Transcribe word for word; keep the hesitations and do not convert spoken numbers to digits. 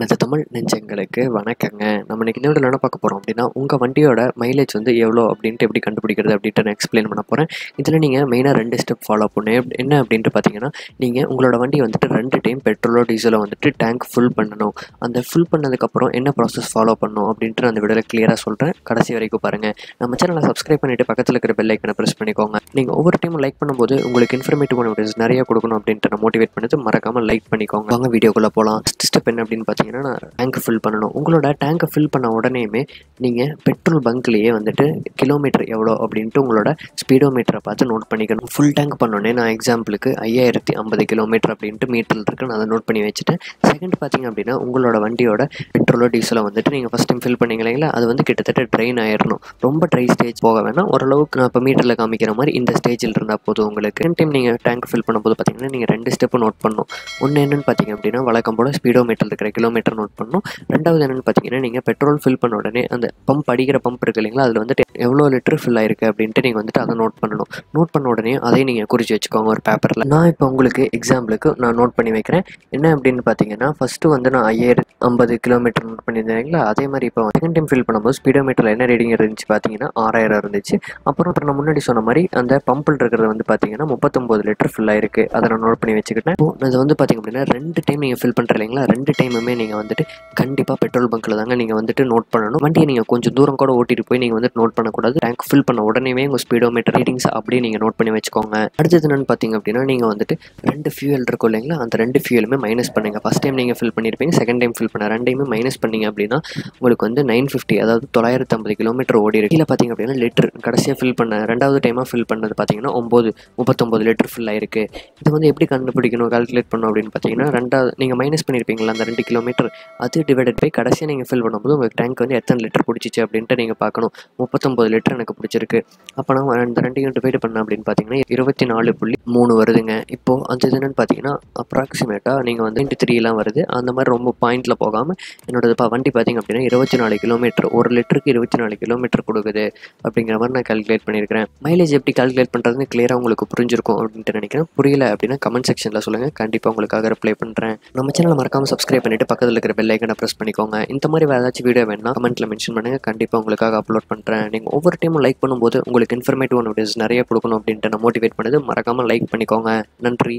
வணக்கம் தமிழ் நெஞ்சங்களுக்கு வணக்கங்க. நம்ம இன்னைக்கு இன்னொரு என்ன பார்க்க போகிறோம் அப்படின்னா, உங்கள் வண்டியோட மைலேஜ் வந்து எவ்வளோ அப்படின்ட்டு எப்படி கண்டுபிடிக்கிறது அப்படின்ட்டு நான் எக்ஸ்பிளைன் பண்ண போகிறேன். இதில் நீங்கள் மெயினாக ரெண்டு ஸ்டெப் ஃபாலோ பண்ணணும். என்ன அப்படின்ட்டு பார்த்தீங்கன்னா, நீங்கள் உங்களோட வண்டியை வந்துட்டு ரெண்டு டைம் பெட்ரோலோ டீசலோ வந்துட்டு டேங்க் ஃபுல் பண்ணணும். அந்த ஃபுல் பண்ணதுக்கப்புறம் என்ன ப்ராசஸ் ஃபாலோ பண்ணணும் அப்படின்ட்டு நான் அந்த வீடியோவில் கிளியராக சொல்கிறேன். கடைசி வரைக்கும் பாருங்கள். நம்ம சேனலை சப்ஸ்கிரைப் பண்ணிவிட்டு பக்கத்தில் இருக்கிற பெல் ஐக்கனை ப்ரெஸ் பண்ணிக்கோங்க. நீங்கள் ஒவ்வொரு டைமும் லைக் பண்ணும்போது உங்களுக்கு இன்ஃபர்மேட்டிவான வீடியோஸ் நிறைய கொடுக்கணும் அப்படின்ட்டு நான் மோட்டிவேட் பண்ணிட்டு மறக்காமல் லைக் பண்ணிக்கோங்க. வாங்க வீடியோக்குள்ளே போகலாம். ஸ்டெப் என்ன அப்படின்னு பார்த்தீங்கன்னா, நான் டேங்க்கை ஃபில் பண்ணணும். உங்களோட டேங்க்கை ஃபில் பண்ண உடனேயுமே நீங்கள் பெட்ரோல் பங்க்லேயே வந்துட்டு கிலோமீட்டர் எவ்வளோ அப்படின்ட்டு உங்களோட ஸ்பீடோ மீட்டரை பார்த்து நோட் பண்ணிக்கணும். ஃபுல் டேங்க் பண்ணோடனே நான் எக்ஸாம்பிளுக்கு ஐயாயிரத்தி ஐம்பது கிலோமீட்டர் அப்படின்ட்டு மீட்டரில் இருக்கு, நான் அதை நோட் பண்ணி வச்சுட்டேன். செகண்ட் பார்த்தீங்க அப்படின்னா, உங்களோட வண்டியோட பெட்ரோலோ டீசலோ வந்துட்டு நீங்கள் ஃபஸ்ட் டைம் ஃபில் பண்ணிங்க இல்லைங்களா, அது வந்து கிட்டத்தட்ட ட்ரெயின் ஆயிடணும். ரொம்ப ட்ரை ஸ்டேஜ் போக வேணாம். ஓரளவுக்கு நான் இப்போ மீட்டரில் காமிக்கிற மாதிரி இந்த ஸ்டேஜில் இருந்தால் போதும் உங்களுக்கு. ரெண்டு டைம் நீங்கள் டேங்க் ஃபில் பண்ணும்போது பார்த்தீங்கன்னா, நீங்கள் ரெண்டு ஸ்டெப்பு நோட் பண்ணணும். ஒன்று என்னென்னு பார்த்தீங்க அப்படின்னா, வழக்கம் போல் ஸ்பீடோ மீட்டரில் இருக்கிற கிலோமீட்டர் நோட் பண்ணணும். ரெண்டாவது என்னென்னு பார்த்தீங்கன்னா, நீங்கள் பெட்ரோல் ஃபில் பண்ண உடனே அந்த பம்ப் அடிக்கிற பம்ப் இருக்குது இல்லைங்களா, அதில் வந்துட்டு எவ்வளோ லிட்டர் ஃபில் ஆயிருக்கு அப்படின்ட்டு நீங்கள் வந்துட்டு அதை நோட் பண்ணணும். நோட் பண்ண உடனே அதையும் நீங்கள் குறித்து வச்சுக்கோங்க ஒரு பேப்பரில். நான் இப்போ உங்களுக்கு எக்ஸாம்பிளுக்கு நான் நோட் பண்ணி வைக்கிறேன். என்ன அப்படின்னு பார்த்தீங்கன்னா, ஃபஸ்ட்டு வந்து நான் ஐயாயிரத்தி ஐம்பது கிலோமீட்டர் நோட் பண்ணியிருந்தேங்களா, அதே மாதிரி இப்போ செகண்ட் டைம் ஃபில் பண்ணும்போது ஸ்பீடோ மீட்டரில் என்ன ரீடிங் இருந்துச்சு பார்த்தீங்கன்னா ஆறாயிரம் இருந்துச்சு. அப்புறம் இப்போ நான் முன்னாடி சொன்ன மாதிரி அந்த பம்பில் இருக்கிறது வந்து பார்த்தீங்கன்னா முப்பத்தொம்போது லிட்டர் ஃபில் ஆயிருக்கு, அதை நான் நோட் பண்ணி வச்சுக்கிட்டேன். அது வந்து பார்த்தீங்க அப்படின்னா, ரெண்டு டைம் நீங்கள் ஃபில் பண்ணுற இல்லைங்களா, ரெண்டு டைமுமே நீங்கள் வந்துட்டு கண்டிப்பாக பெட்ரோல் பங்க்கில் தாங்க நீங்கள் வந்துட்டு நோட் பண்ணணும். வண்டியை நீங்கள் கொஞ்சம் தூரம் கூட ஓட்டிட்டு போய் நீங்கள் வந்துட்டு நோட் பண்ணக்கூடாது. டேங்க் ஃபில் பண்ண உடனேயுமே உங்கள் ஸ்பீடோமீட்டர் ரீடிங்ஸ் அப்படியே நீங்கள் நோட் பண்ணி வச்சுக்கோங்க. அடுத்தது என்னென்னு பார்த்தீங்க அப்படின்னா, நீங்கள் வந்துட்டு ரெண்டு ஃபியூல் இருக்கும் இல்லைங்களா, அந்த ரெண்டு ஃபியூலுமே மைனஸ் பண்ணுங்கள். ஃபஸ்ட் டைம் நீங்கள் ஃபில் பண்ணியிருப்பீங்க, செகண்ட் டைம் ஃபில் பண்ண ரெண்டையுமே மைனஸ் பண்ணிங்க அப்படின்னா உங்களுக்கு வந்து நைன் ஃபிஃப்டி அதாவது தொள்ளாயிரத்தி ஐம்பது கிலோமீட்டர் ஓடி இருக்கு. இல்லை பார்த்தீங்க அப்படின்னா லிட்டர் கடைசியாக ஃபில் பண்ண ரெண்டாவது டைமாக ஃபில் பண்ணது பார்த்தீங்கன்னா ஒம்பது முப்பத்தொம்பது லிட்டர் ஃபில் ஆயிருக்கு. இது வந்து எப்படி கண்டுபிடிக்கணும் கால்குலேட் பண்ணணும் அப்படின்னு பார்த்தீங்கன்னா, ரெண்டாவது நீங்கள் மைனஸ் பண்ணியிருப்பீங்களா அந்த ரெண்டு கிலோமீட்டர், அது டிவைடட் பை கடைசியாக நீங்கள் ஃபில் பண்ணும்போது உங்களுக்கு டேங்க் வந்து எத்தனை லிட்டர் பிடிச்சிச்சு அப்படின்ட்டு நீங்கள் பார்க்கணும். முப்பத்தொம்பது லிட்டர் எனக்கு பிடிச்சிருக்கு, அப்போ நான் அந்த ரெண்டையும் டிவைட் பண்ணேன் அப்படின்னு பார்த்தீங்கன்னா இருபத்தி நாலு புள்ளி மூணு வருதுங்க. இப்போது அந்த இது என்னென்னு பார்த்தீங்கன்னா அப்ராக்சிமேட்டாக நீங்கள் வந்து இன்ட்டு த்ரீலாம் வருது. அந்த மாதிரி ரொம்ப பாயிண்டில் போகாமல் என்னோடய இப்போ வண்டி பார்த்திங்க அப்படின்னா இருபத்தி நாலு கிலோமீட்டர் ஒரு லிட்டருக்கு இருபத்தி நாலு கிலோமீட்டர் கொடுக்குது அப்படிங்கிற மாதிரி நான் கால்குலேட் பண்ணியிருக்கிறேன். மைலேஜ் எப்படி கால்குலேட் பண்ணுறதுன்னு கிளியராக உங்களுக்கு புரிஞ்சிருக்கும் அப்படின்ட்டு நினைக்கிறேன். புரியல அப்படின்னா கமெண்ட் செக்ஷனில் சொல்லுங்கள், கண்டிப்பாக உங்களுக்காக ரிப்ளை பண்ணுறேன். நம்ம சேனலை மறக்காமல் சப்ஸ்கிரைப் பண்ணிட்டு பக்கத்தில் இருக்கிற பெல் ஐக்கனை ப்ரெஸ் பண்ணிக்கோங்க. இந்த மாதிரி வேறு ஏதாச்சும் வீடியோ வேணும்னா கமெண்ட்டில் மென்ஷன் பண்ணுங்கள், கண்டிப்பாக உங்களுக்காக அப்லோட் பண்ணுறேன். நீங்கள் ஒவ்வொரு டைமும் லைக் பண்ணும்போது உங்களுக்கு இன்ஃபர்மேட்டிவான வீடியோஸ் நிறைய கொடுக்கணும் அப்படின்ட்டு நான் மோட்டிவேட் பண்ணுது. மறக்காமல் லைக் பண்ணிக்கோங்க. நன்றி.